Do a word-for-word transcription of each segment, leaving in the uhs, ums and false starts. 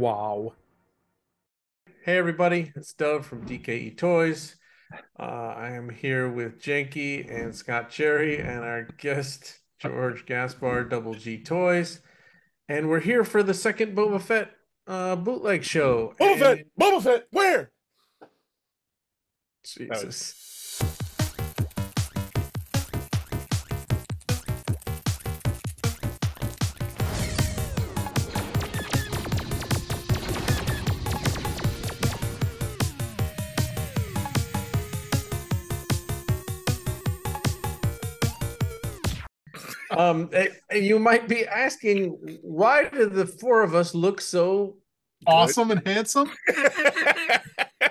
Wow. Hey, everybody. It's Dove from D K E Toys. Uh, I am here with Janky and Scott Cherry and our guest, George Gaspar, Double G Toys. And we're here for the second Boba Fett uh, bootleg show. Boba and... Fett! Boba Fett! Where? Jesus. Um, you might be asking, why do the four of us look so awesome good? And handsome?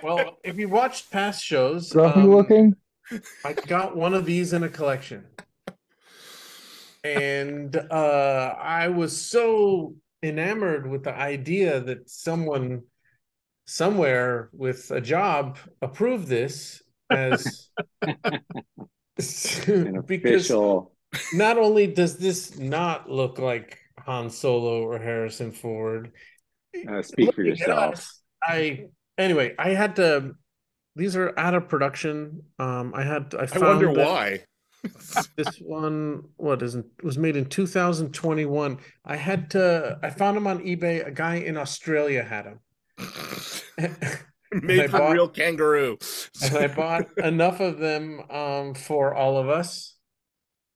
Well, if you watched past shows, um, looking. I got one of these in a collection, and uh, I was so enamored with the idea that someone somewhere with a job approved this as an official. Not only does this not look like Han Solo or Harrison Ford, uh, speak for yourself. Us, I anyway, I had to. These are out of production. Um, I had. I, found I wonder why. This one, what isn't was made in two thousand twenty-one. I had to. I found them on eBay. A guy in Australia had them. Made from real kangaroo. And I bought enough of them um, for all of us.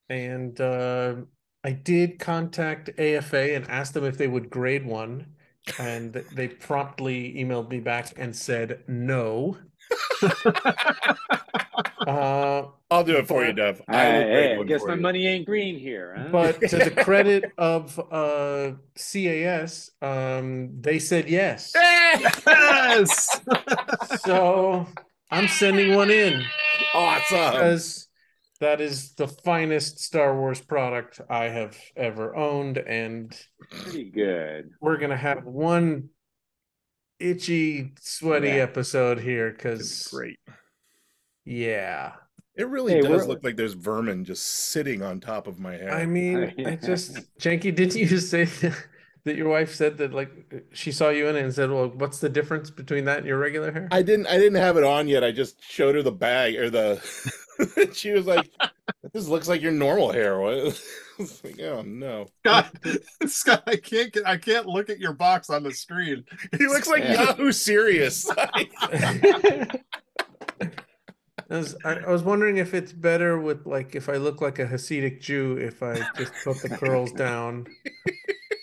And uh, I did contact A F A and asked them if they would grade one. And they promptly emailed me back and said, no. uh, I'll do it for you, Dev. I, I, hey, I guess my you. money ain't green here. Huh? But to the credit of uh, C A S, um, they said yes. Yes! So I'm sending one in. Awesome. Because that is the finest Star Wars product I have ever owned, and pretty good. We're gonna have one itchy, sweaty yeah. episode here because great. Yeah, it really hey, does look like there's vermin just sitting on top of my head. I mean, I just Janky, didn't you just say that your wife said that like she saw you in it and said, "Well, what's the difference between that and your regular hair?" I didn't. I didn't have it on yet. I just showed her the bag or the. She was like, "This looks like your normal hair." I was like, "Oh no, God, Scott! I can't get, I can't look at your box on the screen. He looks like yeah. Yahoo Serious." I was, I, I was wondering if it's better with like if I look like a Hasidic Jew if I just put the curls down,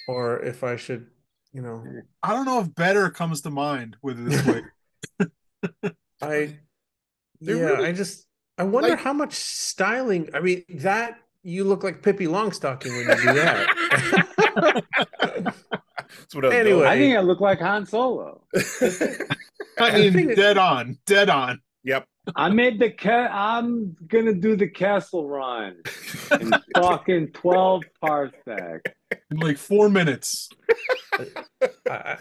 or if I should, you know. I don't know if better comes to mind with it this way. I, yeah, really... I just. I wonder like, how much styling. I mean, that you look like Pippi Longstocking when you do that. That's what I anyway, I think I look like Han Solo. I mean, dead on, dead on. Yep. I made the cat. I'm gonna do the castle run in fucking twelve parsecs in like four minutes. uh,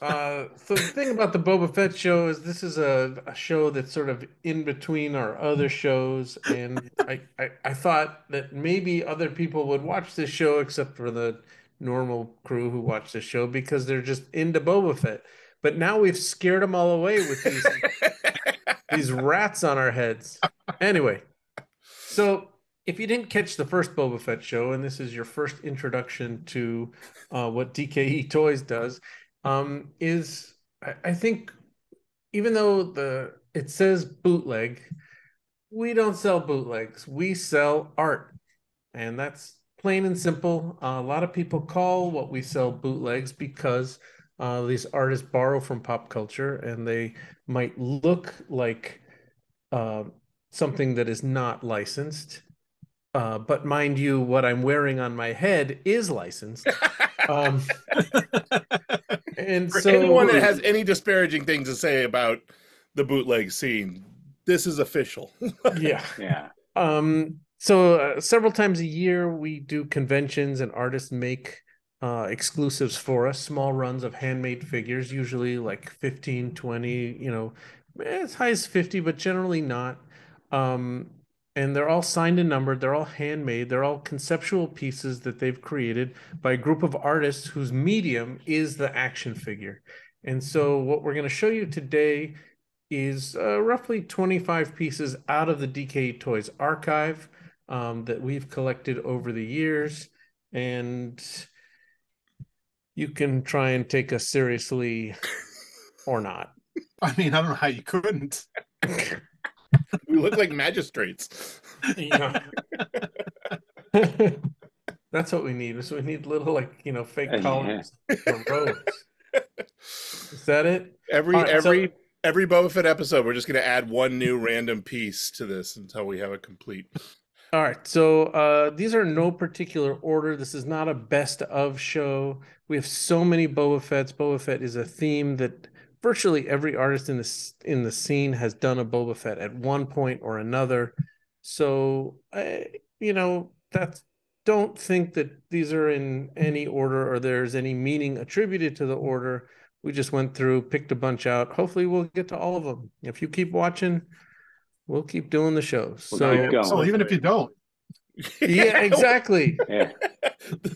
Uh, so the thing about the Boba Fett show is this is a, a show that's sort of in between our other shows, and I, I, I thought that maybe other people would watch this show except for the normal crew who watch this show because they're just into Boba Fett. But now we've scared them all away with these, these rats on our heads. Anyway, so if you didn't catch the first Boba Fett show, and this is your first introduction to uh, what D K E Toys does, Um, is I, I think even though the it says bootleg, we don't sell bootlegs. We sell art, and that's plain and simple. Uh, a lot of people call what we sell bootlegs because uh, these artists borrow from pop culture, and they might look like uh, something that is not licensed. Uh, but mind you, what I'm wearing on my head is licensed. Um, and for so, anyone that has any disparaging things to say about the bootleg scene, this is official. Yeah, yeah. Um, so uh, several times a year, we do conventions, and artists make uh, exclusives for us. Small runs of handmade figures, usually like fifteen, twenty. You know, as high as fifty, but generally not. Um, and they're all signed and numbered. They're all handmade. They're all conceptual pieces that they've created by a group of artists whose medium is the action figure. And so what we're going to show you today is uh, roughly twenty-five pieces out of the D K E Toys archive um, that we've collected over the years. And you can try and take us seriously or not. I mean, I don't know how you couldn't. We look like magistrates. Yeah. That's what we need. Is we need little, like, you know, fake uh, columns yeah. for roads. Is that it? Every right, every so, every Boba Fett episode, we're just going to add one new random piece to this until we have a complete. All right. So uh, these are in no particular order. This is not a best of show. We have so many Boba Fetts. Boba Fett is a theme that virtually every artist in the in the scene has done a Boba Fett at one point or another. So I, you know, that's. Don't think that these are in any order or there's any meaning attributed to the order. We just went through, picked a bunch out. Hopefully we'll get to all of them. If you keep watching, we'll keep doing the shows. We'll so, so even if you don't. Yeah, exactly. Yeah.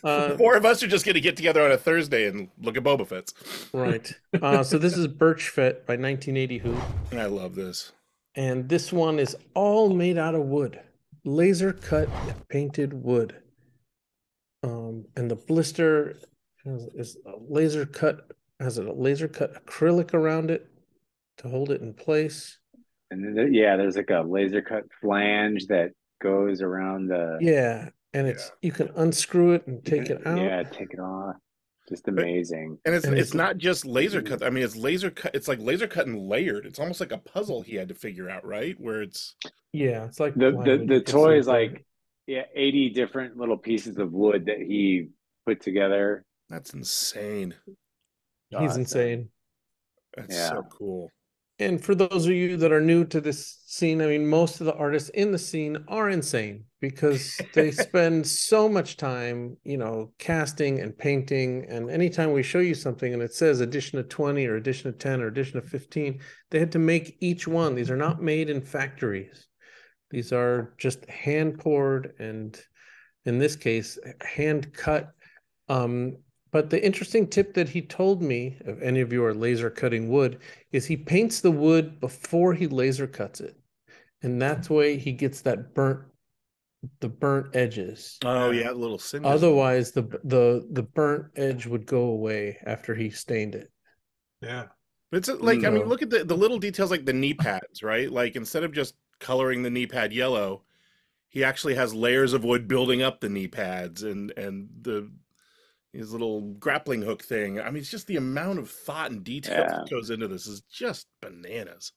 Uh, Four of us are just going to get together on a Thursday and look at Boba Fett's. Right. Uh, so this is Birch Fett by nineteen eighty Hoo. And I love this. And this one is all made out of wood. Laser cut painted wood. Um, and the blister has, is a laser cut, has a laser cut acrylic around it to hold it in place. And then, yeah, there's like a laser cut flange that goes around the. Yeah, and it's yeah. you can unscrew it and take it out. Yeah, take it off. Just amazing. But, and it's and it's, it's not just laser cut. I mean, it's laser cut. It's like laser cut and layered. It's almost like a puzzle he had to figure out, right? Where it's. Yeah, it's like the the, the toy is like. Yeah, eighty different little pieces of wood that he put together. That's insane. God, He's insane. That's yeah. so cool. And for those of you that are new to this scene, I mean, most of the artists in the scene are insane because they spend so much time, you know, casting and painting. And anytime we show you something and it says edition of twenty or edition of ten or edition of fifteen, they had to make each one. These are not made in factories. These are just hand poured and, in this case, hand cut. Um, but the interesting tip that he told me, if any of you are laser cutting wood, is he paints the wood before he laser cuts it, and that's way he gets that burnt, the burnt edges. Oh yeah, little singers. Otherwise, the the the burnt edge would go away after he stained it. Yeah, but it's like no. I mean, look at the the little details, like the knee pads, right? Like instead of just coloring the knee pad yellow, he actually has layers of wood building up the knee pads and and the his little grappling hook thing. I mean, it's just the amount of thought and detail yeah. that goes into this is just bananas.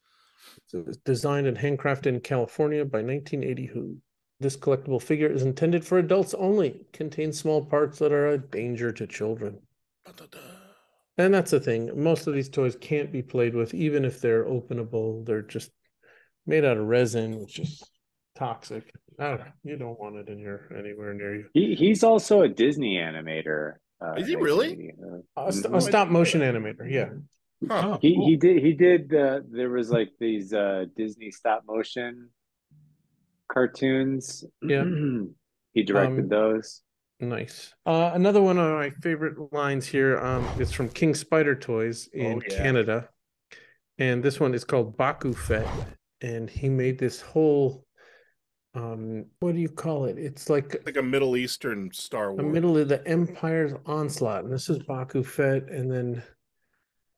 So it's designed and handcrafted in California by nineteen eighty Hoo. This collectible figure is intended for adults only. It contains small parts that are a danger to children. Da-da-da. And that's the thing. Most of these toys can't be played with, even if they're openable. They're just made out of resin, which is toxic. I don't know. You don't want it in your anywhere near you. He, he's also a Disney animator. Uh, is he really? Uh, a, st- a stop motion animator. Yeah. Huh. He he did he did. Uh, there was like these uh, Disney stop motion cartoons. Yeah. He directed um, those. Nice. Uh, another one of my favorite lines here. Um, it's from King Spider Toys in oh, yeah. Canada, and this one is called Baku Fett. And he made this whole, um, what do you call it? It's like it's like a Middle Eastern Star Wars. The middle of the Empire's onslaught. And this is Baku Fett. And then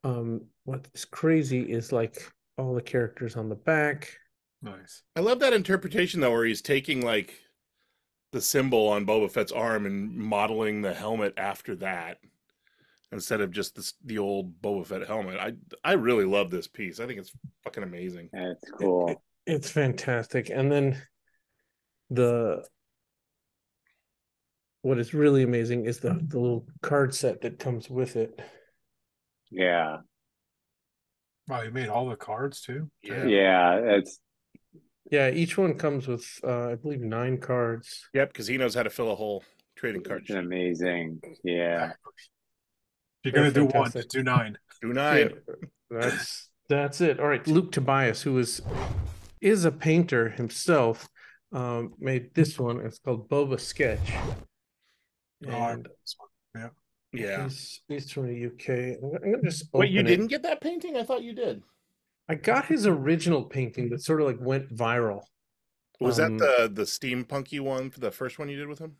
um, what's crazy is like all the characters on the back. Nice. I love that interpretation, though, where he's taking like the symbol on Boba Fett's arm and modeling the helmet after that instead of just this, the old Boba Fett helmet. I I really love this piece. I think it's fucking amazing. That's cool. It, it, it's fantastic. And then the what is really amazing is the, the little card set that comes with it. Yeah. Wow, you made all the cards too? Yeah. Yeah, it's yeah, each one comes with uh, I believe nine cards. Yep, because he knows how to fill a whole trading card sheet. Amazing. Yeah. You're going to do one, do nine. Do nine. Yeah, that's that's it. All right, Luke Tobias, who is is a painter himself, um, made this one. It's called Boba Sketch. And oh, this one. Yeah. Yeah, he's, he's from the U K. I'm gonna just wait. You it. didn't get that painting? I thought you did. I got his original painting that sort of like went viral. Was um, that the the steampunky one? The first one you did with him?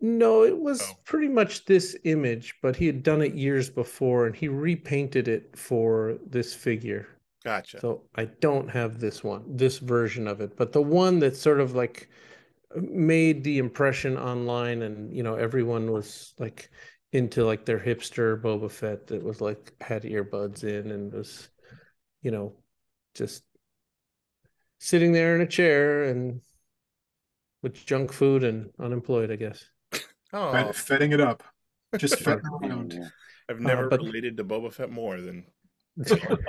No, it was oh. pretty much this image, but he had done it years before, and he repainted it for this figure. Gotcha. So I don't have this one, this version of it, but the one that sort of like made the impression online, and you know everyone was like into like their hipster Boba Fett that was like had earbuds in and was, you know, just sitting there in a chair and with junk food and unemployed, I guess. Oh, Fett, fetting it up, just fetting around. I've never uh, but, related to Boba Fett more than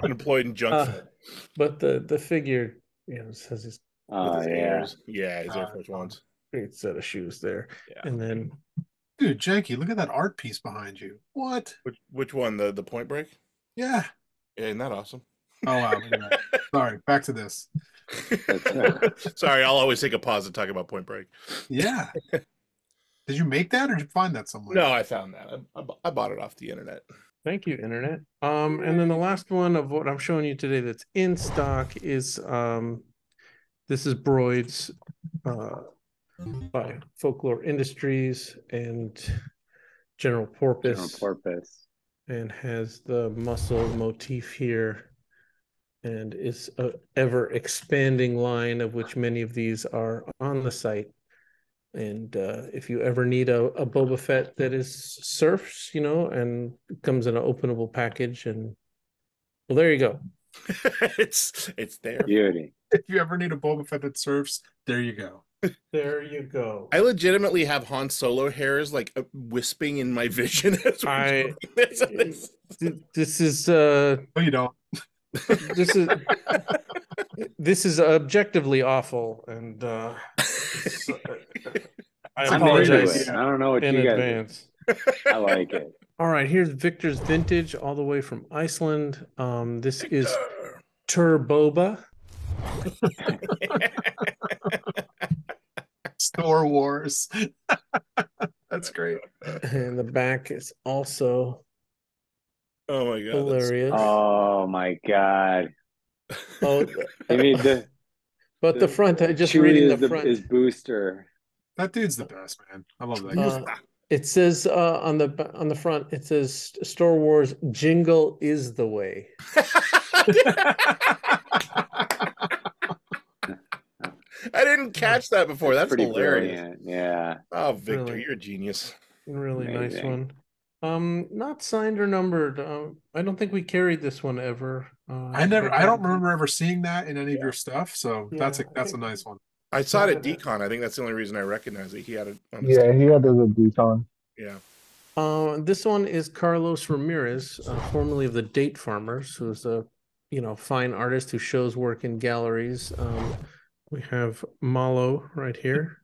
unemployed and junk uh, food. But the the figure, you know, has his oh his yeah, ears. yeah, his uh, Air Force Ones, great set of shoes there, yeah. and then. Dude, Janky, look at that art piece behind you. What? Which, which one? The the Point Break? Yeah. yeah. Isn't that awesome? Oh, wow. Sorry, back to this. Sorry, I'll always take a pause to talk about Point Break. Yeah. Did you make that or did you find that somewhere? No, I found that. I, I, I bought it off the internet. Thank you, internet. Um, and then the last one of what I'm showing you today that's in stock is um, this is Broids. Uh, by Folklore Industries and General Porpoise. General Porpoise. And has the muscle motif here and is an ever-expanding line of which many of these are on the site. And uh, if you ever need a, a Boba Fett that is surfs, you know, and comes in an openable package and, well, there you go. it's it's there. Beauty. If you ever need a Boba Fett that surfs, there you go. There you go. I legitimately have Han Solo hairs like wisping in my vision as we're I, doing this. This is uh no, you don't. This is this is objectively awful, and uh, uh I apologize. I don't know what in you guys advance. Do. I like it. All right, here's Victor's Vintage, all the way from Iceland. Um, this Victor. is Turboba. Star Wars. That's great. And the back is also oh my god hilarious. That's... Oh my god. Oh, I mean the, but the, the front. I just Chewy reading the, the front is Booster. That dude's the best, man. I love that. Uh, it says uh, on the on the front. It says Star Wars jingle is the way. I didn't catch that before. That's, That's hilarious. Brilliant. Yeah. Oh, Victor, really, you're a genius. Really Amazing. nice one. Um, not signed or numbered. Um, I don't think we carried this one ever. Uh, I never. I don't remember ever seeing that in any yeah. of your stuff. So yeah, that's a that's think, a nice one. I saw it at Decon. I think that's the only reason I recognize it. He had it. On his yeah, team. he had those at Decon. Yeah. Uh, this one is Carlos Ramirez, uh, formerly of the Date Farmers, who's a you know fine artist who shows work in galleries. Um, We have Malo right here.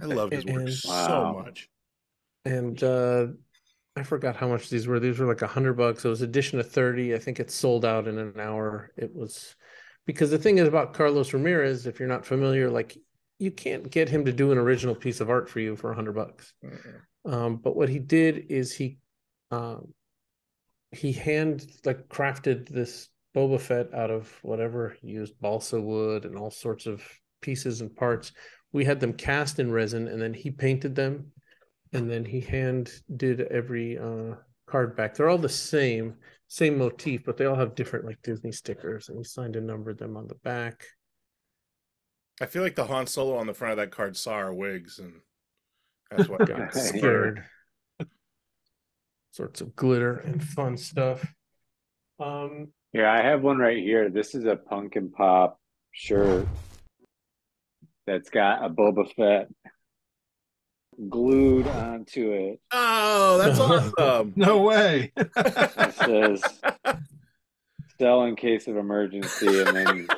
I love his work so wow. much. And uh, I forgot how much these were. These were like a hundred bucks. It was edition of thirty. I think it sold out in an hour. It was because the thing is about Carlos Ramirez, if you're not familiar, like you can't get him to do an original piece of art for you for a hundred bucks. Mm-hmm. Um, but what he did is he um, he hand like crafted this Boba Fett out of whatever, he used balsa wood and all sorts of pieces and parts. We had them cast in resin, and then he painted them, and then he hand did every uh, card back. They're all the same, same motif, but they all have different like Disney stickers, and he signed and numbered them on the back. I feel like the Han Solo on the front of that card saw our wigs, and that's what got scared. Sorts of glitter and fun stuff. Um, Yeah, I have one right here. This is a Pumpkin Pop shirt that's got a Boba Fett glued onto it. Oh, that's awesome. No way. It says, sell in case of emergency, and then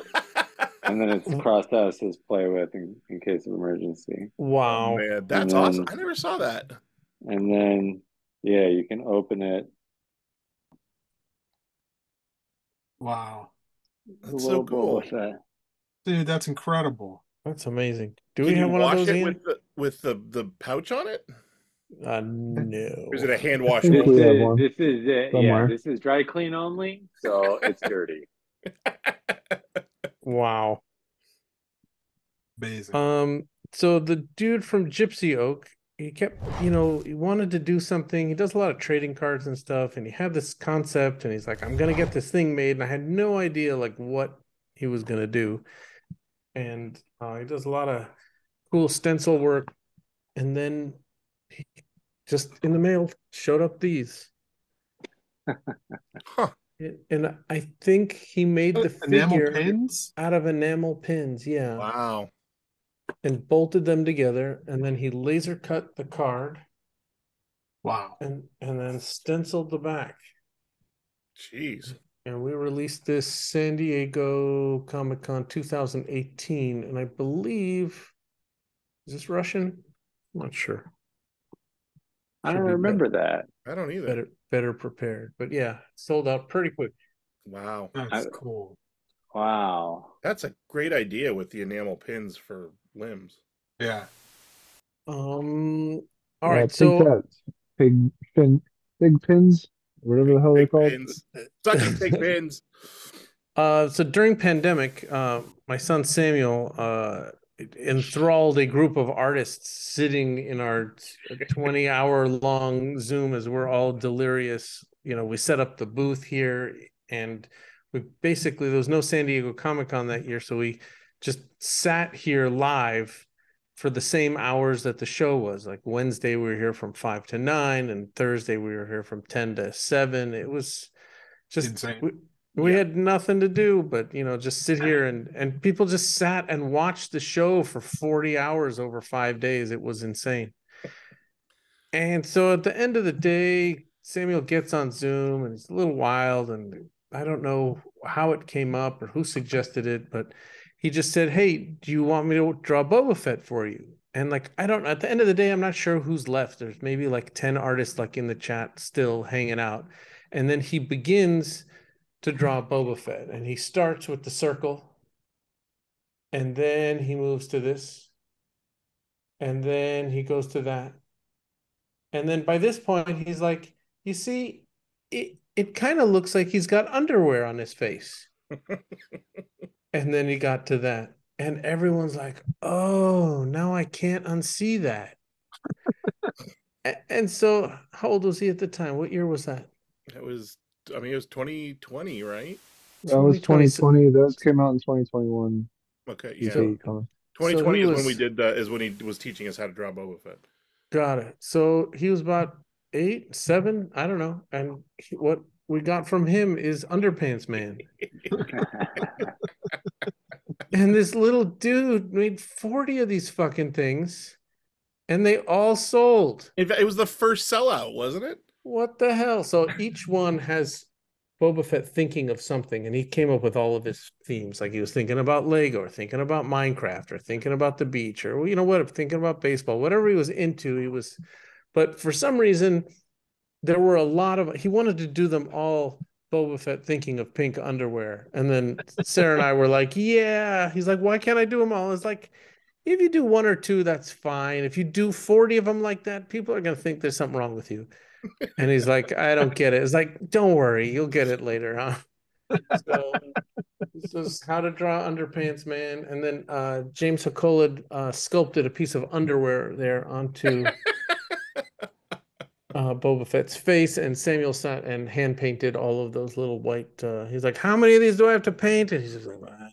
and then it's crossed out. It says, play with in, in case of emergency. Wow. Man, that's then, awesome. I never saw that. And then, yeah, you can open it. Wow, that's so cool, dude. That's incredible. That's amazing. Do Can we have one wash of those it with the, with the the pouch on it? Uh, no. Or is it a hand wash? This is, this is uh, yeah. This is dry clean only, so it's dirty. Wow. Amazing. Um. So the dude from Gypsy Oak, he kept, you know, he wanted to do something. He does a lot of trading cards and stuff, and he had this concept, and he's like, "I'm gonna get this thing made," and I had no idea like what he was gonna do. And uh, he does a lot of cool stencil work, and then he just in the mail showed up these. Huh. And I think he made the figure pins? out of enamel pins. Yeah. Wow. And bolted them together, and then he laser cut the card. Wow. And and then stenciled the back. Jeez. And we released this San Diego Comic-Con two thousand eighteen, and I believe, is this Russian? I'm not sure. I don't remember that. I don't either. Better, better prepared. But yeah, sold out pretty quick. Wow. That's I, cool. Wow. That's a great idea with the enamel pins for limbs. Yeah. Um. All yeah, right, pig so... Cats. Pig, pin, pig pins. Whatever the hell they call sucking pig pins. Uh, so during pandemic, uh, my son Samuel uh, enthralled a group of artists sitting in our twenty-hour long Zoom as we're all delirious. You know, we set up the booth here, and we basically there was no San Diego Comic-Con that year, so we just sat here live for the same hours that the show was. Like Wednesday we were here from five to nine, and Thursday we were here from ten to seven. It was just insane. we, we yeah. had nothing to do but, you know, just sit here, and and people just sat and watched the show for forty hours over five days. It was insane. And so at the end of the day, Samuel gets on Zoom, and he's a little wild, and I don't know how it came up or who suggested it, but he just said, "Hey, do you want me to draw Boba Fett for you?" And like, I don't, at the end of the day, I'm not sure who's left. There's maybe like ten artists like in the chat still hanging out. And then he begins to draw Boba Fett, and he starts with the circle. And then he moves to this. And then he goes to that. And then by this point, he's like, you see, it, it kind of looks like he's got underwear on his face. And then he got to that, and everyone's like, "Oh, now I can't unsee that." And so, how old was he at the time? What year was that? It was, I mean, it was twenty twenty, right? That was twenty twenty. That came out in twenty twenty-one. Okay, yeah. twenty twenty is when we did that. Is when he was teaching us how to draw Boba Fett. Got it. So he was about eight, seven, I don't know. And what we got from him is Underpants Man. And this little dude made forty of these fucking things, and they all sold. It was the first sellout, wasn't it? What the hell? So each one has Boba Fett thinking of something, and he came up with all of his themes. Like he was thinking about Lego, or thinking about Minecraft, or thinking about the beach, or, you know what, thinking about baseball. Whatever he was into, he was. But for some reason, there were a lot of. He wanted to do them all. Boba Fett thinking of pink underwear. And then Sarah and I were like, yeah. He's like, why can't I do them all? It's like, if you do one or two, that's fine. If you do forty of them like that, people are going to think there's something wrong with you. And he's like, I don't get it. It's like, don't worry, you'll get it later, huh? So this is how to draw Underpants Man. And then uh, James Hacolid uh, sculpted a piece of underwear there onto Uh, Boba Fett's face, and Samuel sat and hand painted all of those little white. Uh, he's like, "How many of these do I have to paint?" And he's just like, ah.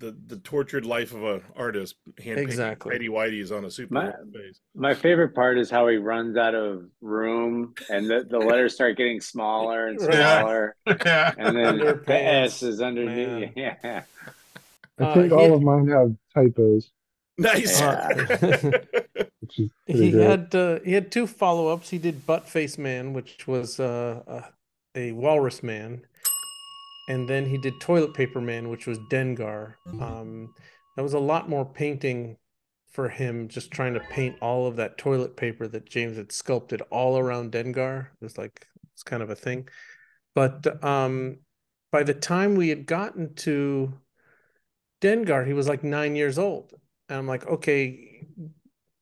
"The the tortured life of an artist." Hand exactly. Eddie Whitey's on a super my, face. My favorite part is how he runs out of room, and the, the letters start getting smaller and smaller, yeah. And then Underpants, the S is underneath. Man. Yeah. I think uh, all had, of mine have typos. Nice. Uh, he great. had uh, he had two follow-ups. He did Butt Face Man, which was uh, uh, a walrus man, and then he did Toilet Paper Man, which was Dengar. Um, that was a lot more painting for him, just trying to paint all of that toilet paper that James had sculpted all around Dengar. It was like it's kind of a thing. But um, by the time we had gotten to Dengar, he was like nine years old. And I'm like, okay,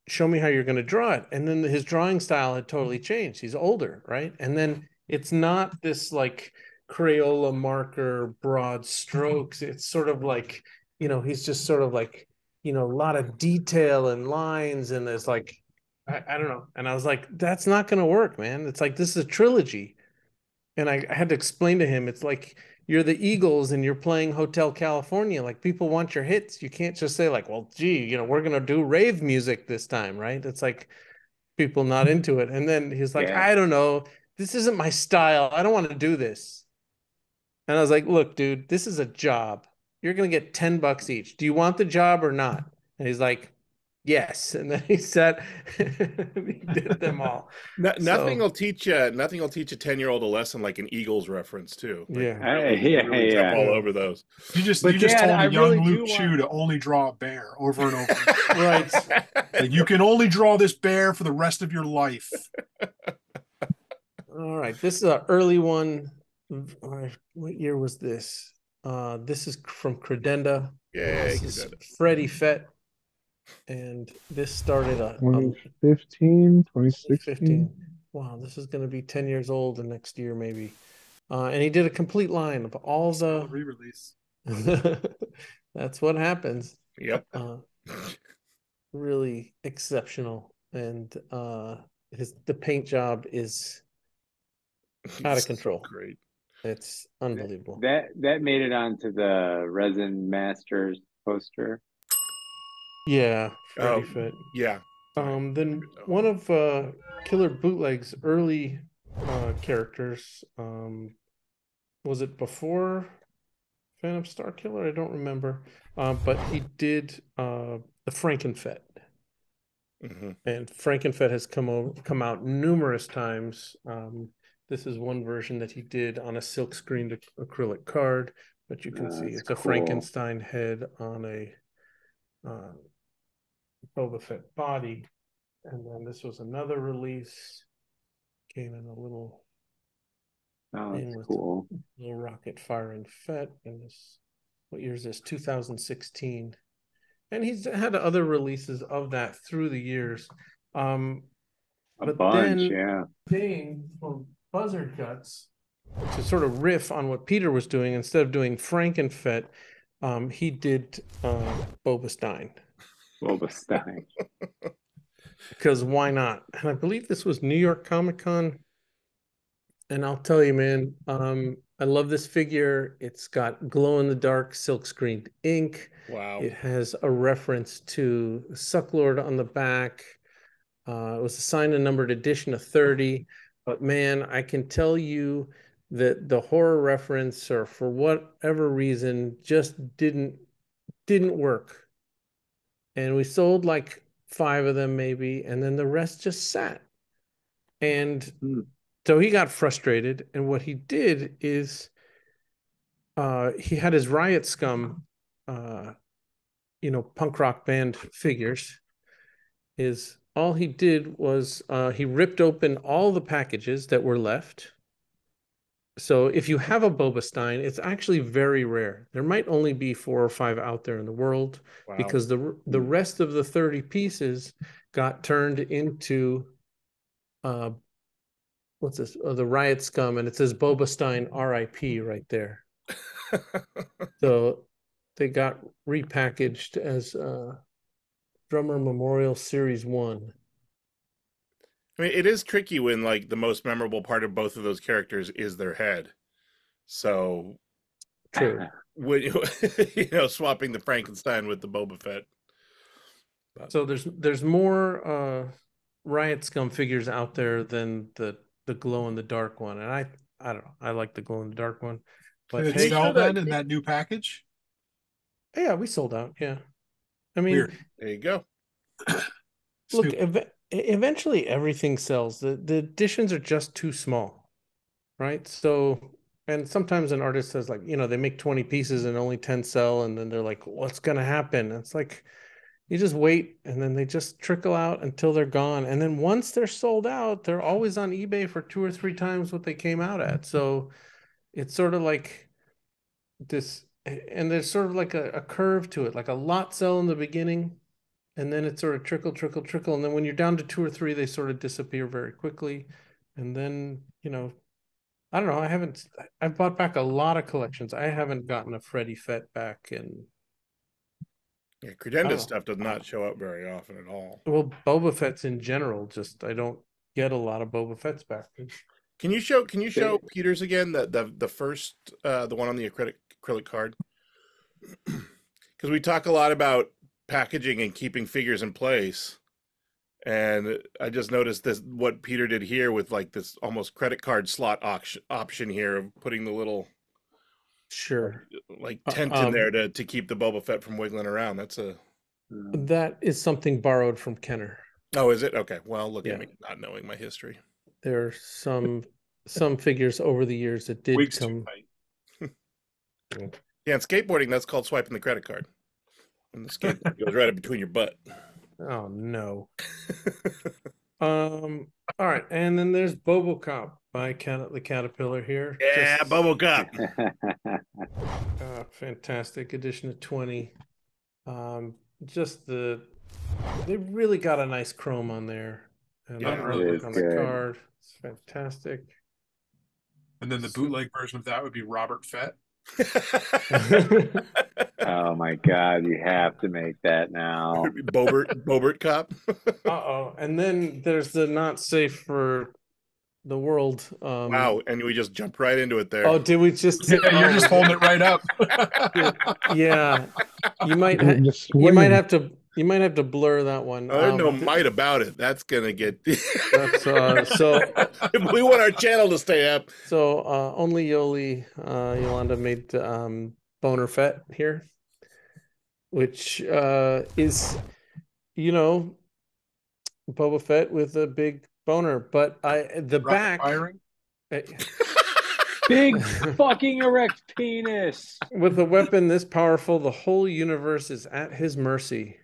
show me how you're going to draw it. And then his drawing style had totally changed. He's older, right? And then it's not this like Crayola marker, broad strokes. It's sort of like, you know, he's just sort of like, you know, a lot of detail and lines. And there's like, I, I don't know. And I was like, that's not going to work, man. It's like, this is a trilogy. And I, I had to explain to him, it's like, you're the Eagles and you're playing Hotel California. Like, people want your hits. You can't just say like, well, gee, you know, we're going to do rave music this time, right? It's like, people not into it. And then he's like, yeah. I don't know. This isn't my style. I don't want to do this. And I was like, look, dude, this is a job. You're going to get ten bucks each. Do you want the job or not? And he's like, yes. And then he said, he did them all. No, so, nothing will teach you. Nothing will teach a ten-year-old a lesson like an Eagles reference too. Like, yeah, really, hey, yeah, really yeah. all over those. You just but you just Dad, told I young really Luke Chew want... to only draw a bear over and over. Right. Like, you can only draw this bear for the rest of your life. All right. This is an early one. What year was this? Uh, this is from Credenda. Yeah, this is Freddie Fett. And this started a twenty fifteen, twenty sixteen. Wow, this is going to be ten years old the next year, maybe. Uh, and he did a complete line of all the re-release. That's what happens. Yep. Uh, really exceptional. And uh, his the paint job is out of control. Great. It's unbelievable. That that made it onto the Resin Masters poster. Yeah. Oh, Fett. Yeah. Um, then one of uh, Killer Bootleg's early uh, characters, um, was it before Phantom Star Killer? I don't remember. Uh, but he did uh, the Franken Fett. Mm-hmm. And Franken Fett has come, over, come out numerous times. Um, this is one version that he did on a silk screened acrylic card. But you can That's see it's cool. a Frankenstein head on a Uh, Boba Fett body. And then this was another release, came in a little oh, that's with cool. a little rocket firing Fett. And this, what year is this? two thousand sixteen. And he's had other releases of that through the years. Um, a but bunch, then yeah. Dane from Buzzard Guts, to sort of riff on what Peter was doing, instead of doing Franken Fett, Um, he did uh, Boba Stein. Boba Stein. Because why not? And I believe this was New York Comic-Con. And I'll tell you, man, um, I love this figure. It's got glow-in-the-dark silk-screened ink. Wow. It has a reference to Sucklord on the back. Uh, it was assigned a numbered edition of thirty. But, man, I can tell you... that the horror reference, or for whatever reason, just didn't didn't work. And we sold like five of them maybe, and then the rest just sat. And mm. so he got frustrated, and what he did is uh, he had his Riot Scum, uh, you know, punk rock band figures, is all he did was uh, he ripped open all the packages that were left. So if you have a Boba Stein, it's actually very rare. There might only be four or five out there in the world. Wow. Because the the rest of the thirty pieces got turned into uh, what's this? Oh, the Riot Scum, and it says Boba Stein R I P right there. So they got repackaged as uh, Drummer Memorial Series One. I mean, it is tricky when, like, the most memorable part of both of those characters is their head. So, true. When, you know, swapping the Frankenstein with the Boba Fett. But. So there's there's more uh, Riot Scum figures out there than the the glow in the dark one, and I I don't know. I like the glow in the dark one. But did it hey, sell that in that new package? Yeah, we sold out. Yeah, I mean, Weird. There you go. Look. Ev- Eventually, everything sells. The, the editions are just too small, right? So, and sometimes an artist says, like, you know, they make twenty pieces and only ten sell, and then they're like, what's going to happen? And it's like, you just wait, and then they just trickle out until they're gone. And then once they're sold out, they're always on eBay for two or three times what they came out at. So it's sort of like this and there's sort of like a, a curve to it, like a lot sell in the beginning, and then it sort of trickle, trickle, trickle. And then when you're down to two or three, they sort of disappear very quickly. And then, you know, I don't know. I haven't, I've bought back a lot of collections. I haven't gotten a Freddy Fett back in. Yeah, Credenda stuff does not show up very often at all. Well, Boba Fett's in general, just I don't get a lot of Boba Fett's back. Can you show Can you show yeah. Peters again the the the first uh, the one on the acrylic acrylic card? Because we talk a lot about packaging and keeping figures in place, and I just noticed this what Peter did here with like this almost credit card slot option option here of putting the little. Sure, like tent in um, there to to keep the Boba Fett from wiggling around. That's a that is something borrowed from Kenner. Oh, is it? Okay. Well, look yeah. at me not knowing my history. There are some some figures over the years that did Weeks come. yeah, and skateboarding, that's called swiping the credit card. And the skateboard goes right up between your butt. Oh no. um. All right, and then there's Bobo Cop by Cat the Caterpillar here. Yeah, Just... Bobo Cop. Uh, fantastic edition of twenty. Um, just the they really got a nice chrome on there. And yeah, really on the card. It's fantastic. And then the bootleg version of that would be Robert Fett. Oh my God! You have to make that now. Bobert, Bobert Cop. uh oh! And then there's the not safe for the world. Um, wow! And we just jumped right into it there. Oh, did we just? Yeah, oh. You're just holding it right up. Yeah, you might. You might have to. You might have to blur that one. Oh, there's um, no might about it. That's gonna get. That's, uh, so if we want our channel to stay up. So uh, only Yoli, uh, Yolanda made um, Boner Fett here, which uh, is, you know, Boba Fett with a big boner. But I the Rocket back. Firing? I, Big fucking erect penis with a weapon this powerful, the whole universe is at his mercy.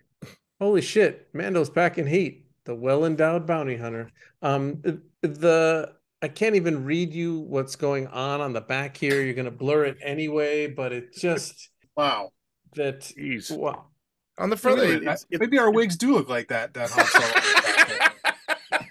Holy shit, Mando's back in heat. The well-endowed bounty hunter. Um, the I can't even read you what's going on on the back here. You're gonna blur it anyway, but it just wow. That Jeez. wow. On the front, maybe, it's, it's, maybe our wigs do look like that. That Han Solo.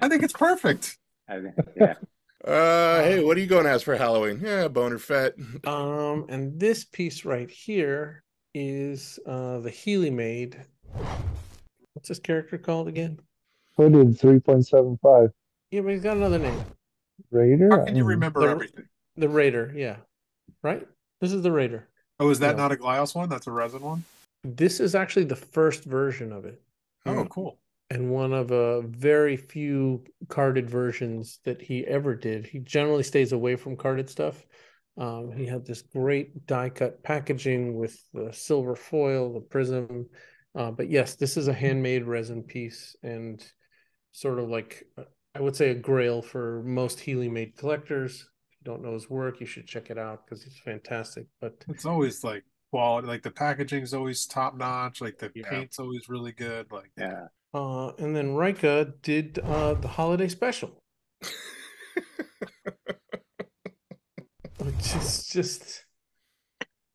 I think it's perfect. I mean, yeah. Uh, hey, what are you going to ask for Halloween? Yeah, Boner Fett. Um, and this piece right here is uh, the Healy Maid. What's this character called again? Hooded three point seven five. Yeah, but he's got another name. Raider? How can you remember the, everything? The Raider, yeah. Right? This is the Raider. Oh, is that yeah. not a Glios one? That's a resin one? This is actually the first version of it. Oh, hmm. cool. And one of a very few carded versions that he ever did. He generally stays away from carded stuff. Um, he had this great die-cut packaging with the silver foil, the prism. Uh, but yes, this is a handmade resin piece and sort of like, I would say a grail for most Healy-made collectors. If you don't know his work, you should check it out because it's fantastic. But it's always like quality. Like the packaging is always top-notch. Like the yeah. paint's always really good. Like yeah. Uh, and then Rika did uh, the holiday special, which is just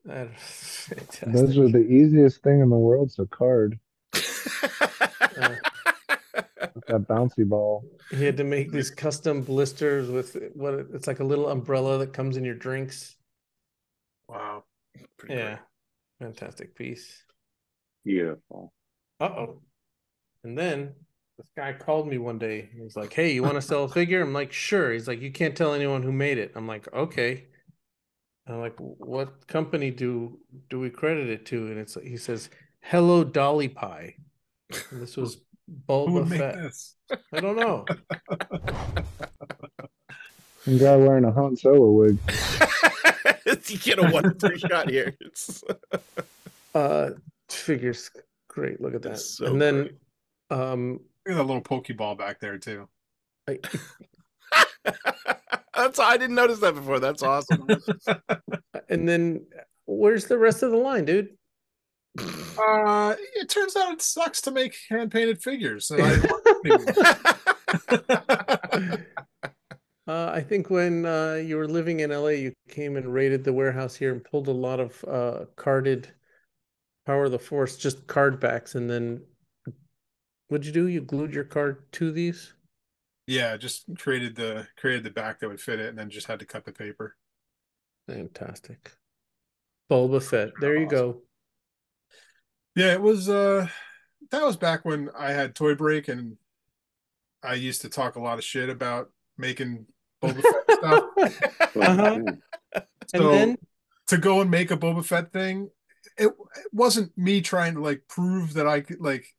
that is fantastic. Those are the easiest thing in the world. It's a card. uh, that bouncy ball. He had to make these custom blisters with what it's like a little umbrella that comes in your drinks. Wow! Pretty yeah, great. Fantastic piece. Beautiful. Uh oh. And then this guy called me one day. He's like, "Hey, you want to sell a figure?" I'm like, "Sure." He's like, "You can't tell anyone who made it." I'm like, "Okay." And I'm like, "What company do do we credit it to?" And it's he says, "Hello Dolly Pie." And this was Boba Fett. I don't know. Some guy wearing a Han Solo wig. You get a one-free shot here. It's... uh, figures great. Look at that. So and then. Great. Um, Look at that little Pokeball back there too. I, That's I didn't notice that before. That's awesome. And then, where's the rest of the line, dude? Uh, it turns out it sucks to make hand painted figures. So I Uh, I think when uh, you were living in L A, you came and raided the warehouse here and pulled a lot of uh, carded Power of the Force, just card backs. And then what'd you do? You glued your card to these? Yeah, just created the created the back that would fit it, and then just had to cut the paper. Fantastic. Boba Fett. There awesome. You go. Yeah, it was. Uh, that was back when I had Toy Break, and I used to talk a lot of shit about making Boba Fett stuff. Uh-huh. So and then to go and make a Boba Fett thing, it, it wasn't me trying to like prove that I could like.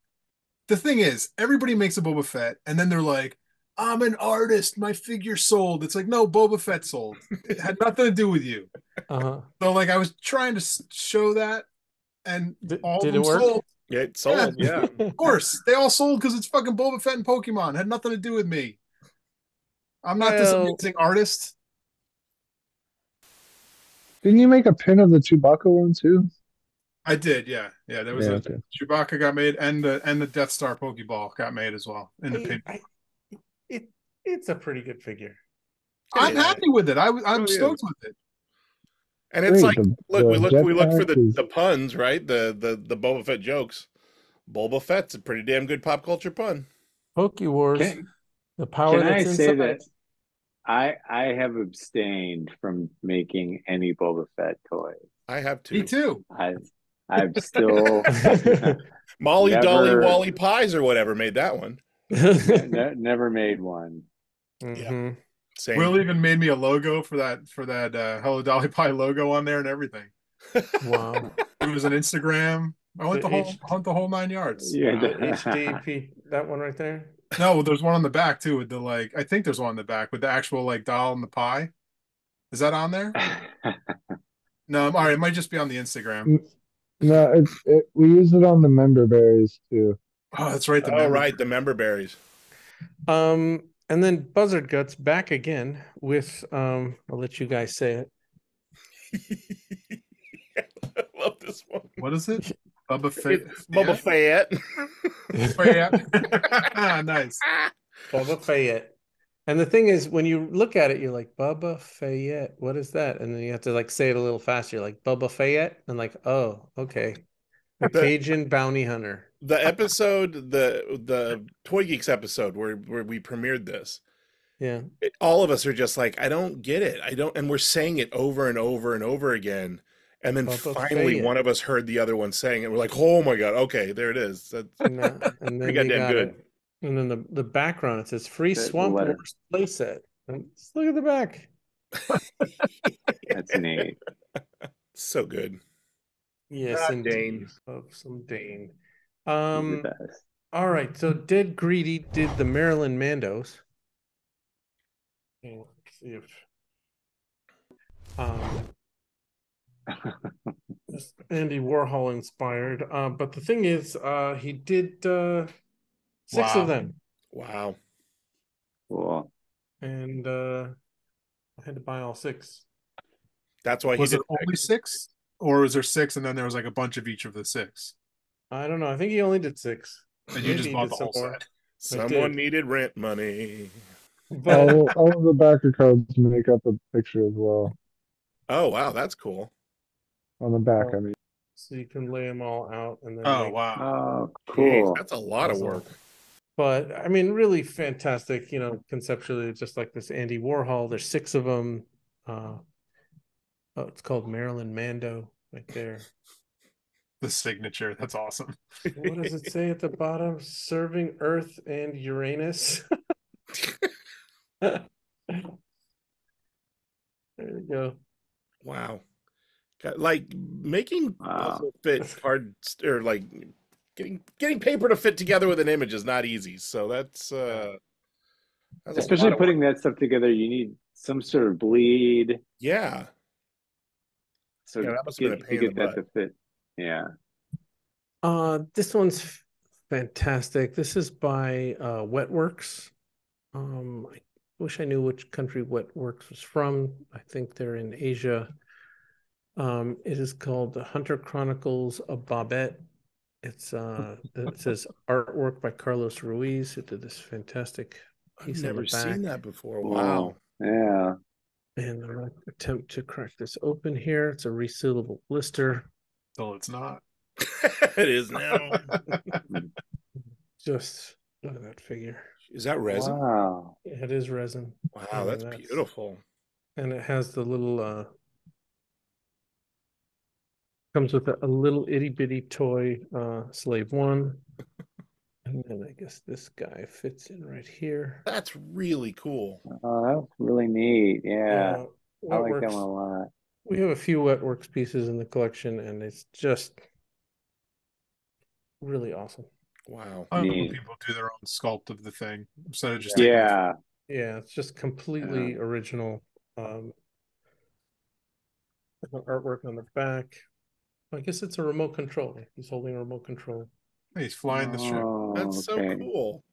The thing is, everybody makes a Boba Fett, and then they're like, "I'm an artist. My figure sold." It's like, no, Boba Fett sold. It had nothing to do with you. Uh-huh. So like, I was trying to show that, and D- all did of them it work? Sold. Yeah, it sold. Yeah, yeah. Of course, they all sold because it's fucking Boba Fett and Pokemon. It had nothing to do with me. I'm not well, this amazing artist. Didn't you make a pin of the Chewbacca one too? I did, yeah, yeah. There was yeah, a okay. Chewbacca got made, and the and the Death Star Pokeball got made as well in the I, pin. I, it it's a pretty good figure. I'm yeah. happy with it. I I'm oh, stoked yeah. with it. And it's Great. like, the, look, the we look, we look for the, is... the puns, right? The the the Boba Fett jokes. Boba Fett's a pretty damn good pop culture pun. Poke Wars. Okay. The power. Can I say that I I have abstained from making any Boba Fett toys. I have too. Me too. I've I've still Molly never, Dolly Wally Pies or whatever made that one. ne- never made one. Mm-hmm. Yeah. Same. Will even made me a logo for that for that uh, Hello Dolly Pie logo on there and everything. Wow. It was an Instagram. I went the, the whole H- hunt the whole nine yards. Yeah, the H D P that one right there. No, there's one on the back too with the like. I think there's one on the back with the actual like doll and the pie. Is that on there? No, all right. It might just be on the Instagram. No, it's it, we use it on the Memberberries too. Oh, that's right. The oh, right, the Memberberries. Um, and then Buzzard Guts back again with um. I'll let you guys say it. I love this one. What is it? Bubba Fett. Boba Fett. Fett. Nice. Boba Fett. And the thing is, when you look at it, you're like, Bubba Fett. What is that? And then you have to like say it a little faster. You're like, Bubba Fett. And like, oh, okay. The Cajun bounty hunter. The episode, the the Toy Geeks episode where, where we premiered this. Yeah. It, all of us are just like, I don't get it. I don't. And we're saying it over and over and over again. And then Boba finally, Fett. One of us heard the other one saying it. We're like, oh, my God. Okay, there it is. That's and that, and then goddamn got good. It. And then the, the background, it says free the Swamp Wars playset. Look at the back. That's neat. So good. Yes, ah, and Dane. Oh, some Dane. Um, all right, so Dead Greedy did the Maryland Mandos. And let's see if... Um, Andy Warhol inspired, uh, but the thing is, uh, he did uh, six wow. of them. Wow! Cool. And uh, I had to buy all six. That's why he was did it only six. six, or was there six, and then there was like a bunch of each of the six? I don't know. I think he only did six. And you just bought the whole set. Someone needed rent money. But... all, all of the backer cards make up a picture as well. Oh wow, that's cool. On the back, oh, I mean. So you can lay them all out. And then oh, make... wow. Oh, cool. Jeez, that's a lot awesome. of work. But, I mean, really fantastic, you know, conceptually, just like this Andy Warhol. There's six of them. Uh, oh, it's called Marilyn Mando right there. The signature. That's awesome. What does it say at the bottom? Serving Earth and Uranus. There you go. Wow. Like making wow. puzzle fit hard, or like getting getting paper to fit together with an image is not easy. So that's, uh, that's especially putting work. that stuff together. You need some sort of bleed. Yeah. So yeah, that must get, have been a pain to get that butt. to fit. Yeah. Uh, this one's fantastic. This is by uh, Wetworks. Um, I wish I knew which country Wetworks was from. I think they're in Asia. Um, it is called The Hunter Chronicles of Bobette. It's uh, it says artwork by Carlos Ramirez, who did this fantastic piece. I've never seen that before. Wow. Yeah. And I'm going to attempt to crack this open here. It's a resealable blister. No, it's not. It is now. Just look at that figure. Is that resin? Wow. Yeah, it is resin. Wow, and that's, that's beautiful. And it has the little... Uh, comes with a, a little itty-bitty toy uh, Slave One. And then I guess this guy fits in right here. That's really cool. Oh, uh, that's really neat. Yeah. Uh, I like them a lot. We have a few Wetworks pieces in the collection, and it's just really awesome. Wow. I love when people do their own sculpt of the thing instead of just... Yeah. Yeah, it's just completely yeah. original. Um, artwork on the back. I guess it's a remote control. He's holding a remote control. He's flying the ship. Oh, That's okay. so cool.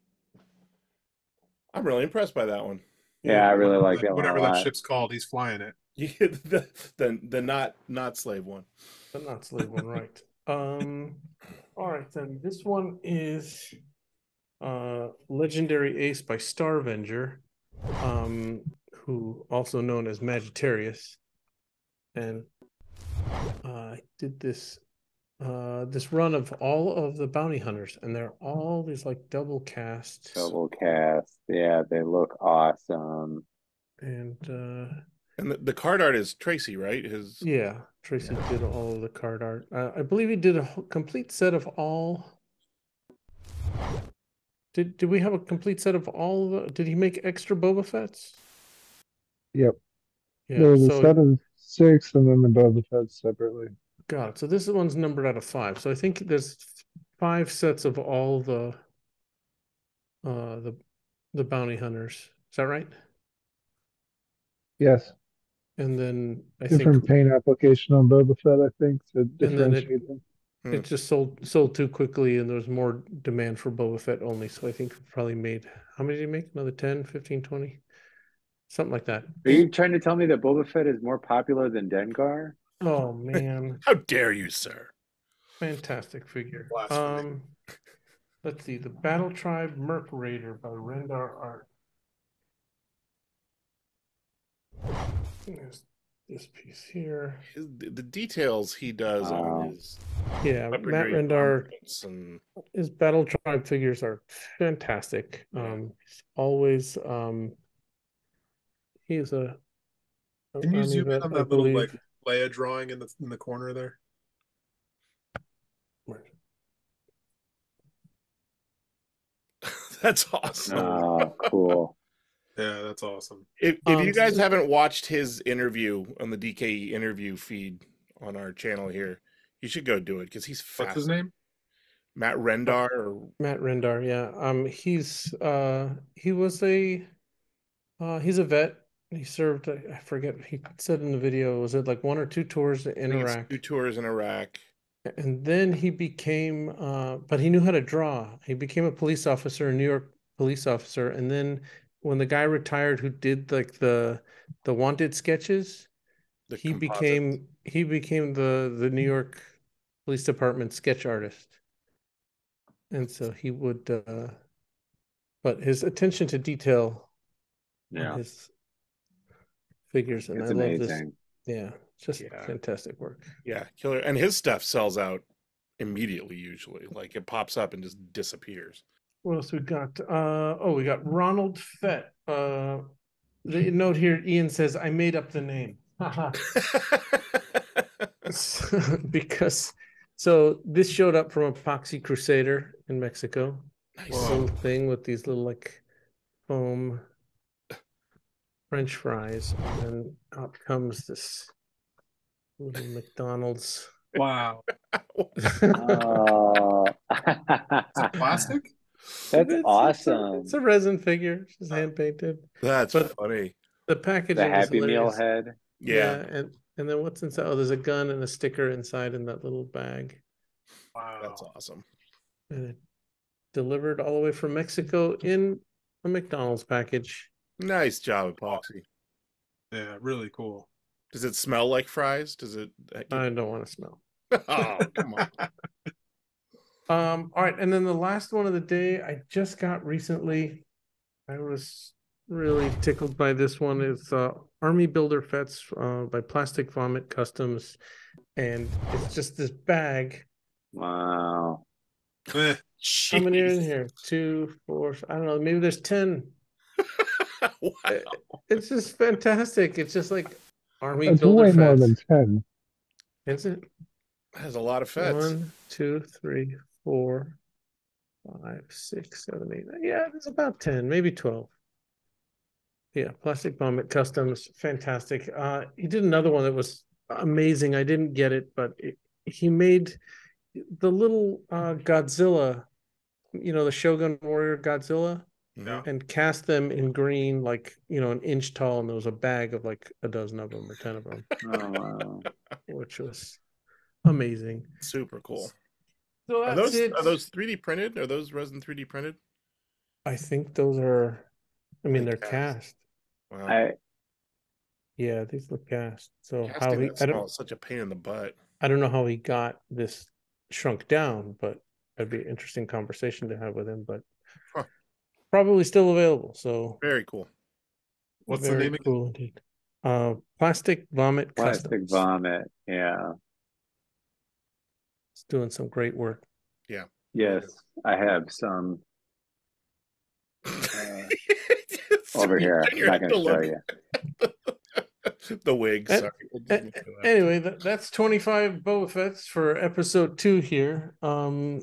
I'm really impressed by that one. Yeah, yeah I really like that, that whatever one. Whatever that ship's called, he's flying it. Yeah, the, the, the not not slave one. The not slave one, right. Um, all right, then. This one is uh, Legendary Ace by Starvenger, um, who also known as Magitarius. And I uh, did this... Uh, this run of all of the bounty hunters, and they're all these like double casts. Double casts, yeah, they look awesome. And uh, and the, the card art is Tracy, right? His yeah, Tracy yeah. did all of the card art. Uh, I believe he did a complete set of all. Did did we have a complete set of all? Of the... Did he make extra Boba Fett's? Yep. Yeah, there was so... a set of six, and then the Boba Fett separately. God, so this one's numbered out of five. So I think there's five sets of all the uh, the the bounty hunters. Is that right? Yes. And then I different think paint application on Boba Fett, I think, to differentiate it, them. It just sold sold too quickly, and there was more demand for Boba Fett only. So I think we probably made, how many did he make? Another ten, fifteen, twenty? Something like that. Are you trying to tell me that Boba Fett is more popular than Dengar? Oh man! How dare you, sir? Fantastic figure. Blasphemy. Um, let's see, the Battle Tribe Merc Raider by Rendar Art. There's this piece here. His, the details he does uh, on his yeah, Matt Rendar. And... His Battle Tribe figures are fantastic. Um, he's always um, he's a. Can you zoom in on that little like? Leia drawing in the in the corner there. That's awesome. Oh, cool. Yeah, that's awesome. If if um, you guys so... haven't watched his interview on the D K E interview feed on our channel here, you should go do it because he's fast. What's his name? Matt Rendar. Or... Matt Rendar. Yeah. Um. He's uh. He was a. Uh. He's a vet. He served, I forget, he said in the video, was it like one or two tours in Iraq? Two tours in Iraq. And then he became, uh, but he knew how to draw. He became a police officer, a New York police officer. And then when the guy retired who did like the the wanted sketches, the he composite. became he became the, the New York Police Department sketch artist. And so he would, uh, but his attention to detail. Yeah. His, figures and it's I amazing. Love this. Yeah, just yeah. fantastic work. Yeah, killer. And his stuff sells out immediately. Usually, like it pops up and just disappears. What else we got? Uh, oh, we got Ronald Fett. Uh, the note here, Ian says, "I made up the name because so this showed up from a Epoxy Crusader in Mexico. Nice little thing with these little like foam." French fries, and then out comes this little McDonald's. Wow. uh, it's a plastic? That's it's, awesome. It's a, it's a resin figure. She's hand painted. That's but funny. The packaging the Happy is Meal head. Yeah. yeah. And and then what's inside? Oh, there's a gun and a sticker inside in that little bag. Wow. That's awesome. And it delivered all the way from Mexico in a McDonald's package. Nice job, Epoxy. Yeah, really cool. Does it smell like fries? Does it? I don't want to smell. Oh, come on. Um. All right, and then the last one of the day I just got recently. I was really tickled by this one is uh, Army Builder Fett's uh, by Plastic Vomit Customs, and it's just this bag. Wow. How many are in here? Two, four, I don't know. Maybe there's ten. Wow. It's just fantastic. It's just like Army That's Builder Fett's. More than ten. Is it? Has a lot of Fett's. One, two, three, four, five, six, seven, eight. Nine. Yeah, there's about ten, maybe twelve. Yeah, Plastic Vomit Customs, fantastic. Uh, he did another one that was amazing. I didn't get it, but it, he made the little uh, Godzilla, you know, the Shogun Warrior Godzilla, no. and cast them in green, like, you know, an inch tall, and there was a bag of like a dozen of them or ten of them. Oh, wow. Which was amazing. Super cool. So that's are those, it. Are those three D printed? Are those resin three D printed? I think those are, I mean, they're cast. Wow. I, yeah, these look cast. So how he, I don't, such a pain in the butt. I don't know how he got this shrunk down, but that'd be an interesting conversation to have with him, but huh. probably still available. So very cool. What's very the name cool again? Indeed. Uh, Plastic Vomit Plastic Customs. Vomit, yeah. It's doing some great work. Yeah. Yes, I have some. Uh, over here, I'm not going to show you. The wig, sorry. Uh, anyway, that, that's twenty-five Boba Fett's for episode two here. Um,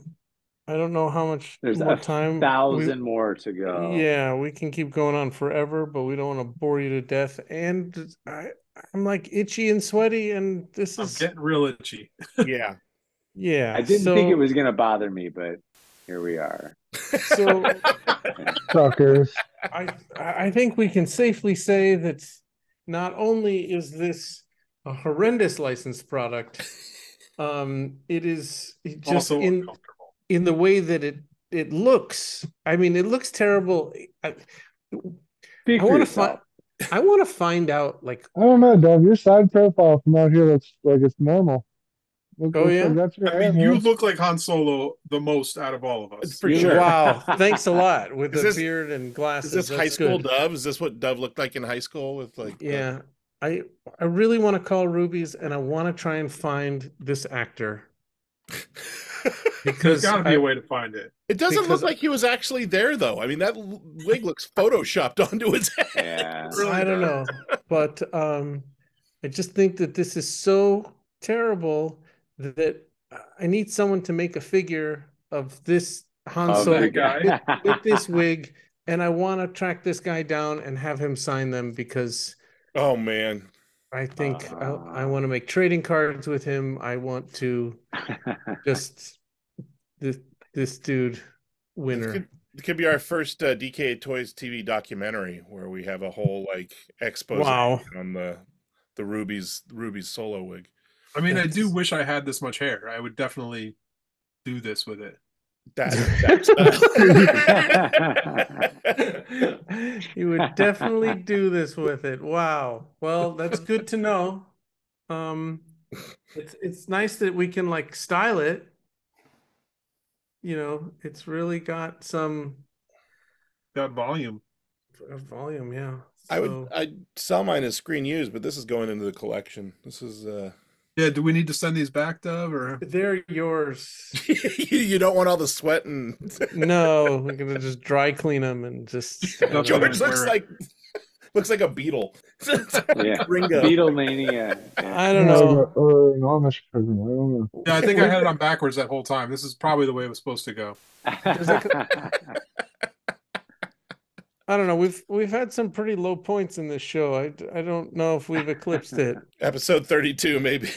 I don't know how much There's more a time. thousand we, more to go. Yeah, we can keep going on forever, but we don't want to bore you to death. And I, I'm like itchy and sweaty, and this I'm is getting real itchy. Yeah, yeah. I didn't so... think it was going to bother me, but here we are. So, suckers. I I think we can safely say that not only is this a horrendous licensed product, um, it is just also in in the way that it it looks. I mean, it looks terrible. I, I want to find. I want to find out. Like, I don't know, Doug. Your side profile from out here looks like it's normal. Look, oh yeah, like I mean, you look like Han Solo the most out of all of us. For sure. Wow, thanks a lot with the this, beard and glasses. Is this high school good. Dove? Is this what Dove looked like in high school? With like, yeah, the... I I really want to call Ruby's and I want to try and find this actor because there's got to be a way to find it. It doesn't look like he was actually there though. I mean, that wig looks photoshopped onto his head. Yeah. Really I don't know, but um, I just think that this is so terrible. That I need someone to make a figure of this Han Solo oh, guy with, with this wig, and I want to track this guy down and have him sign them because. Oh man! I think uh, I, I want to make trading cards with him. I want to just this this dude winner. It could, it could be our first uh, D K E Toys T V documentary where we have a whole like expose wow. on the the Ruby's Ruby's solo wig. I mean, that's... I do wish I had this much hair. I would definitely do this with it. That, that's you would definitely do this with it. Wow. Well, that's good to know. Um, it's it's nice that we can like style it. You know, it's really got some got volume. Volume, yeah. So... I would I'd sell mine as screen used, but this is going into the collection. This is. Uh... Yeah, do we need to send these back, Dove? Or they're yours. You don't want all the sweat and no, we're gonna just dry clean them and just. George looks wearing... like looks like a beetle. Yeah, Ringo. Beetle mania. Yeah. I don't know. Or an Amish prison. I don't know. Yeah, I think I had it on backwards that whole time. This is probably the way it was supposed to go. I don't know. We've we've had some pretty low points in this show. I, I don't know if we've eclipsed it. Episode thirty-two, maybe.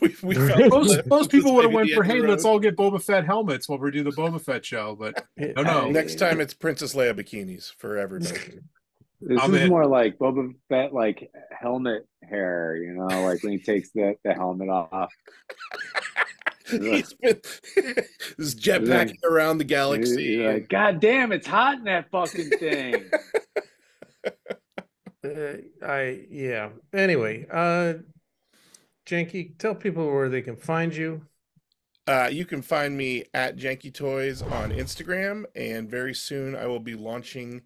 we, we most most people would have went for, hey, let's all get Boba Fett helmets while we do the Boba Fett show. But no, no. Next time it's Princess Leia bikinis for everybody. This I'm is in. More like Boba Fett, like helmet hair. You know, like when he takes the, the helmet off. He's been this jetpacking around the galaxy. Like, God damn, it's hot in that fucking thing. uh, I yeah. Anyway, uh, Janky, tell people where they can find you. Uh, you can find me at Janky Toys on Instagram, and very soon I will be launching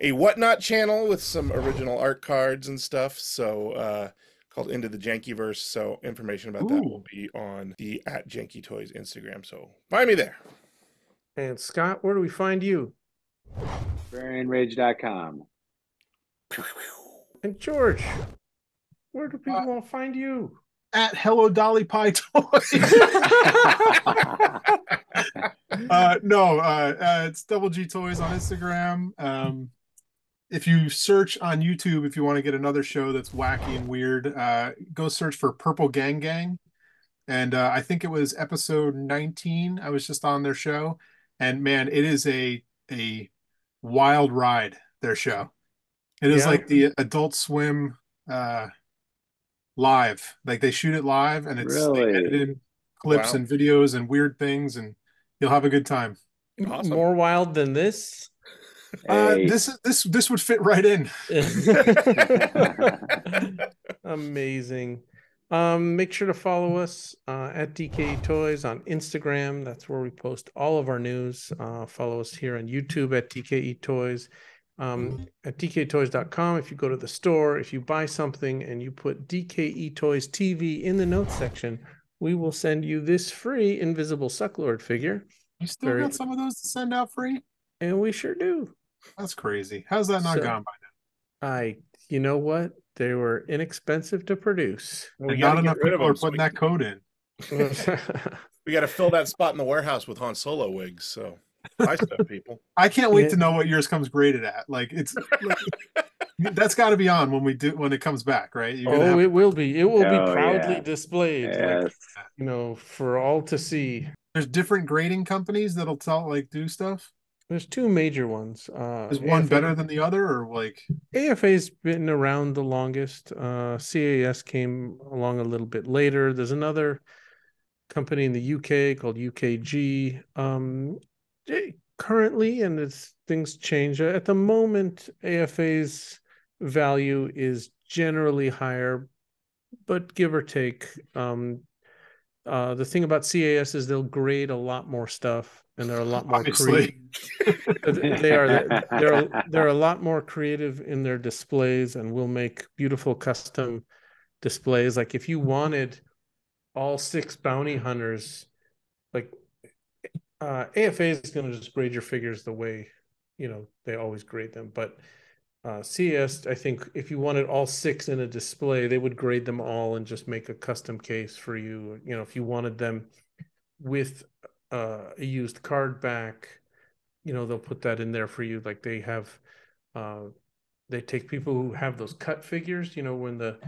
a Whatnot channel with some original art cards and stuff. So uh, called Into the Jankyverse. So information about Ooh. that will be on the at Janky Toys Instagram. So find me there. And Scott, where do we find you? Brain Rage dot com. And George, where do people uh, want to find you? At Hello Dolly Pie Toys. uh, no, uh, uh, it's Double G Toys on Instagram. Um, if you search on YouTube, if you want to get another show that's wacky and weird, uh, go search for Purple Gang Gang. And uh, I think it was episode nineteen. I was just on their show. And man, it is a a wild ride, their show. It is yeah. like the Adult Swim uh, live. Like they shoot it live and it's really? they edit in clips wow. and videos and weird things, and you'll have a good time. Awesome. More wild than this? Uh, hey. This is this this would fit right in. Amazing. Um, make sure to follow us uh, at D K E Toys on Instagram. That's where we post all of our news. Uh, follow us here on YouTube at D K E Toys. Um, at D K E toys dot com, if you go to the store, if you buy something and you put D K E Toys T V in the notes section, we will send you this free Invisible Sucklord figure. You still Very... got some of those to send out free? And we sure do. That's crazy. How's that not so, gone by now? I, you know what? They were inexpensive to produce. Well, we not enough people are putting that code in. We got to fill that spot in the warehouse with Han Solo wigs, so... I, stuff, people. I can't wait yeah. to know what yours comes graded at. Like it's like, that's got to be on when we do when it comes back, right? You're oh, have... it will be. It will oh, be proudly yeah. displayed, yes. like, you know, for all to see. There's different grading companies that'll tell like do stuff. There's two major ones. Uh, Is one A F A better than the other, or like A F A's been around the longest. Uh, C A S came along a little bit later. There's another company in the U K called U K G. Um, Currently, and it's things change at the moment, A F A's value is generally higher, but give or take. Um, uh, the thing about C A S is they'll grade a lot more stuff, and they're a lot more creative. they are they're they're a lot more creative in their displays, and will make beautiful custom displays. Like if you wanted all six bounty hunters, like. Uh, A F A is going to just grade your figures the way, you know, they always grade them. But uh, C A S, I think if you wanted all six in a display, they would grade them all and just make a custom case for you. You know, if you wanted them with uh, a used card back, you know, they'll put that in there for you. Like they have, uh, they take people who have those cut figures, you know, when the,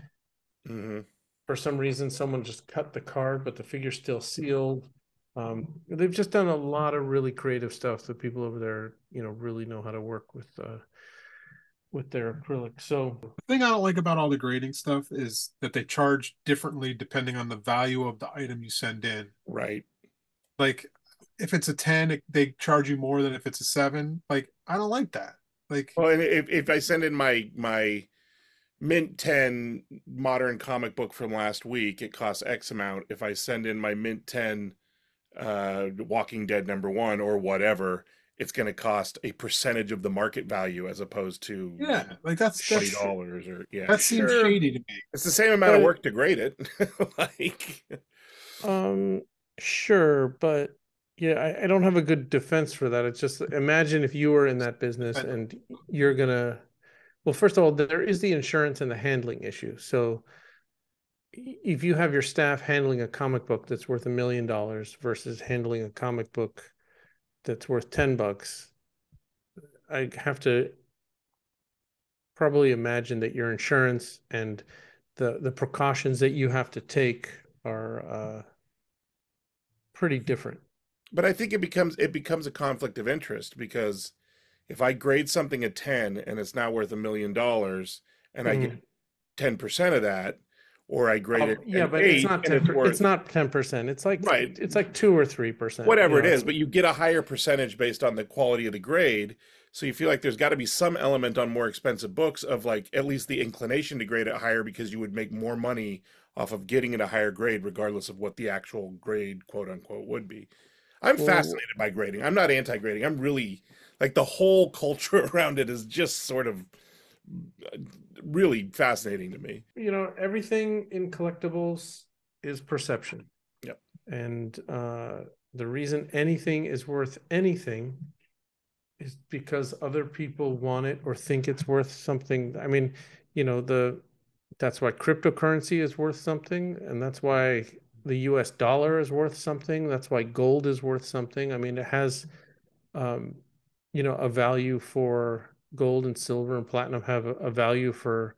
mm-hmm. for some reason, someone just cut the card, but the figure's still sealed. Um, they've just done a lot of really creative stuff. The people over there, you know, really know how to work with uh, with their acrylic. So the thing I don't like about all the grading stuff is that they charge differently depending on the value of the item you send in. Right. Like if it's a ten, they charge you more than if it's a seven. Like I don't like that. Like, well, and if if I send in my my mint ten modern comic book from last week, it costs X amount. If I send in my mint ten uh Walking Dead number one or whatever, it's going to cost a percentage of the market value as opposed to yeah like that's twenty dollars or yeah that seems sure. shady to me. It's the same amount but, of work to grade it. Like um sure but yeah I, I don't have a good defense for that. It's just imagine if you were in that business and you're gonna well first of all there is the insurance and the handling issue. So if you have your staff handling a comic book that's worth a million dollars versus handling a comic book that's worth ten bucks, I have to probably imagine that your insurance and the, the precautions that you have to take are uh, pretty different. But I think it becomes, it becomes a conflict of interest because if I grade something at ten and it's now worth a million dollars and I get ten percent of that, or I grade it. Oh, yeah, but eight, it's not ten. It's, worth, it's not ten percent. It's like right. It's like two or three percent. Whatever it know? is, but you get a higher percentage based on the quality of the grade. So you feel like there's got to be some element on more expensive books of like at least the inclination to grade it higher because you would make more money off of getting it a higher grade, regardless of what the actual grade, quote unquote, would be. I'm well, fascinated by grading. I'm not anti-grading. I'm really like the whole culture around it is just sort of really fascinating to me. You know, everything in collectibles is perception. Yep. And uh, the reason anything is worth anything is because other people want it or think it's worth something. I mean, you know, the that's why cryptocurrency is worth something, and that's why the U S dollar is worth something. That's why gold is worth something. I mean, it has, um, you know, a value for gold and silver and platinum have a, a value for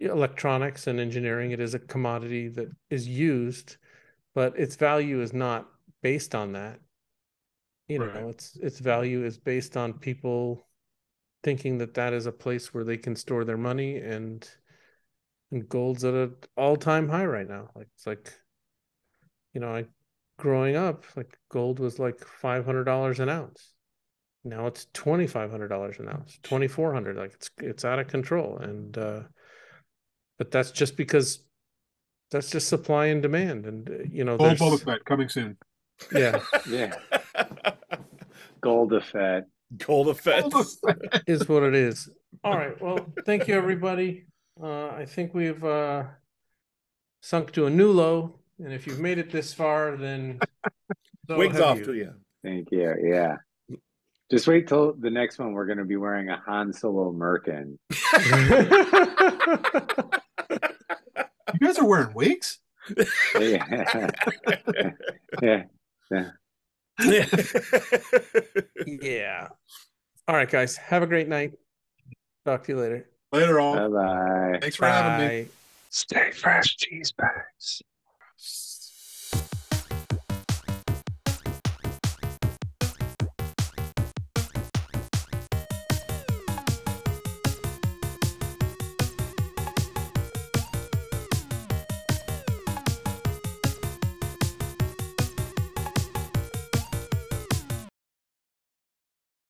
electronics and engineering. It is a commodity that is used, but its value is not based on that. You know, right. its its value is based on people thinking that that is a place where they can store their money, and and gold's at an all-time high right now. Like it's like, you know, I growing up, like gold was like five hundred dollars an ounce. Now it's twenty-five hundred dollars an ounce, twenty-four hundred dollars. Like it's it's out of control, and uh, but that's just because that's just supply and demand, and uh, you know, gold Boba Fett coming soon. Yeah, yeah. Gold of Fett. Gold of Fett is what it is. All right. Well, thank you, everybody. Uh, I think we've uh, sunk to a new low, and if you've made it this far, then so wigs off you. To you. Thank you. Yeah. Just wait till the next one. We're going to be wearing a Han Solo merkin. You guys are wearing wigs? Yeah. Yeah. Yeah. Yeah. Yeah. All right, guys. Have a great night. Talk to you later. Later on. Bye bye. Thanks for bye. having me. Stay fresh, cheese bags.